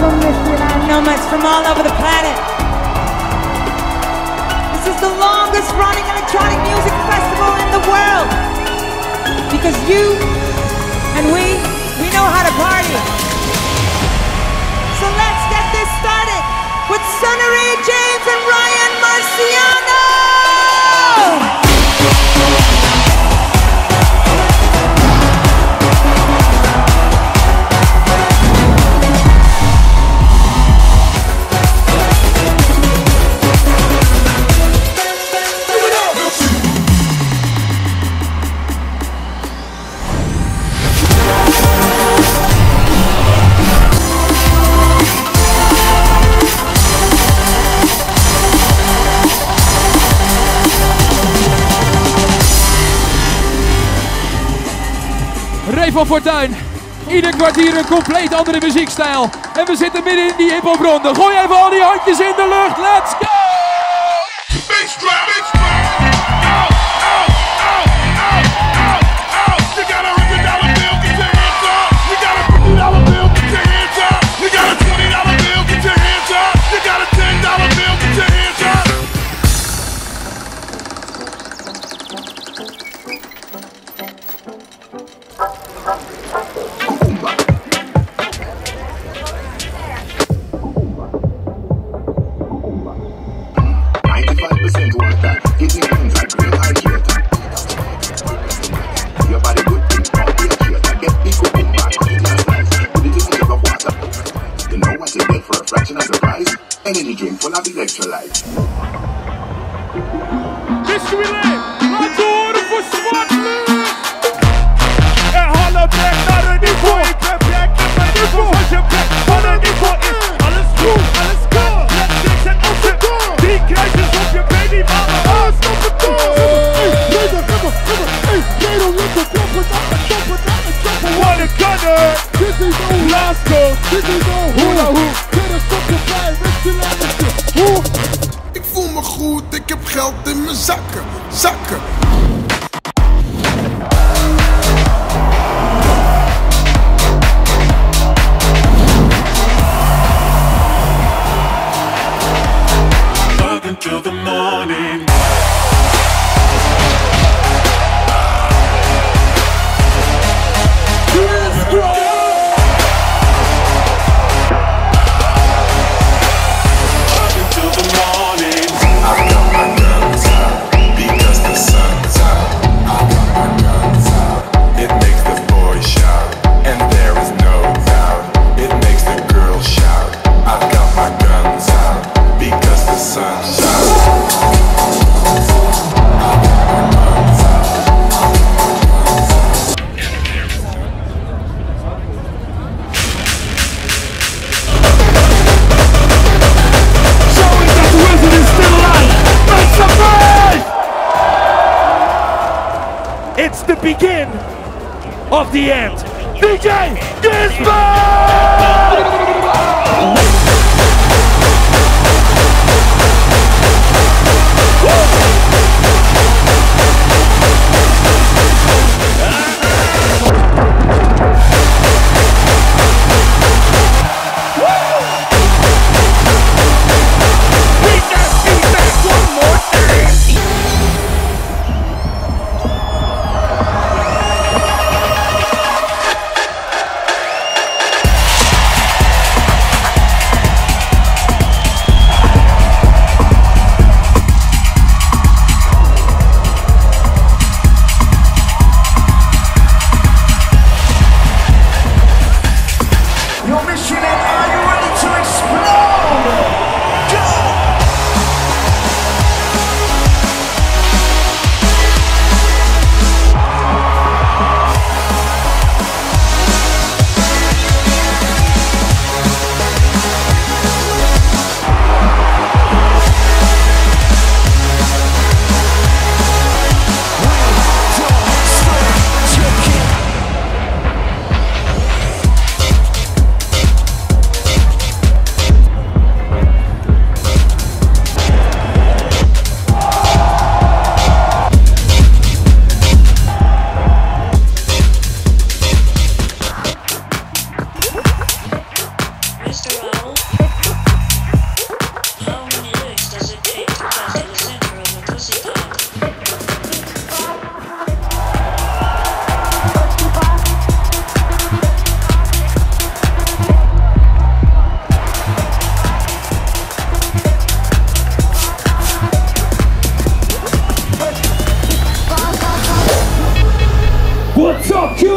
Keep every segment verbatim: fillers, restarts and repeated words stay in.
from Michigan, our nomads from all over the planet. This is the longest running electronic music festival in the world. Because you and we, we know how to party. So let's get this started with Sunnery James and Ryan Marciano! Van Fortuyn. Ieder kwartier een compleet andere muziekstijl. En we zitten midden in die hip-hop ronde. Gooi even al die handjes in de lucht. Let's go!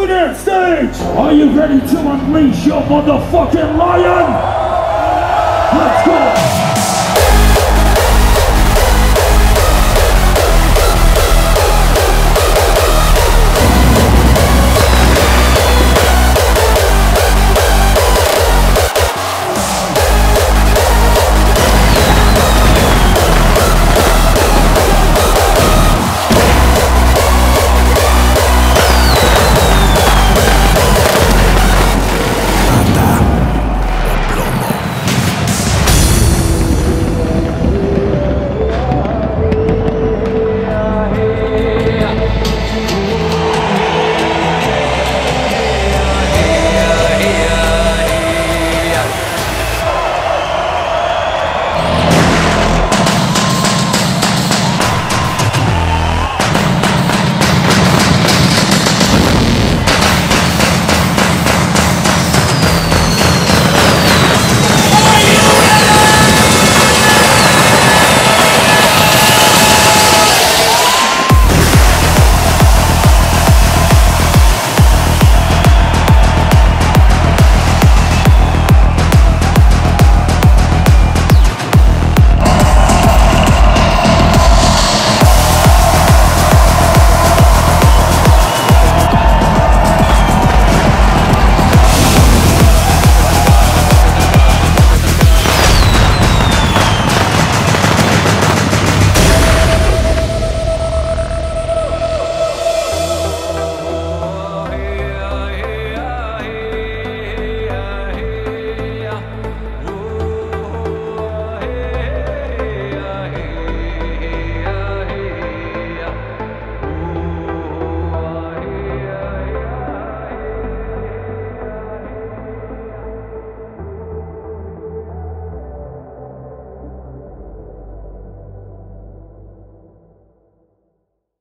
to the stage. Are you ready to unleash your motherfucking lion? Let's go.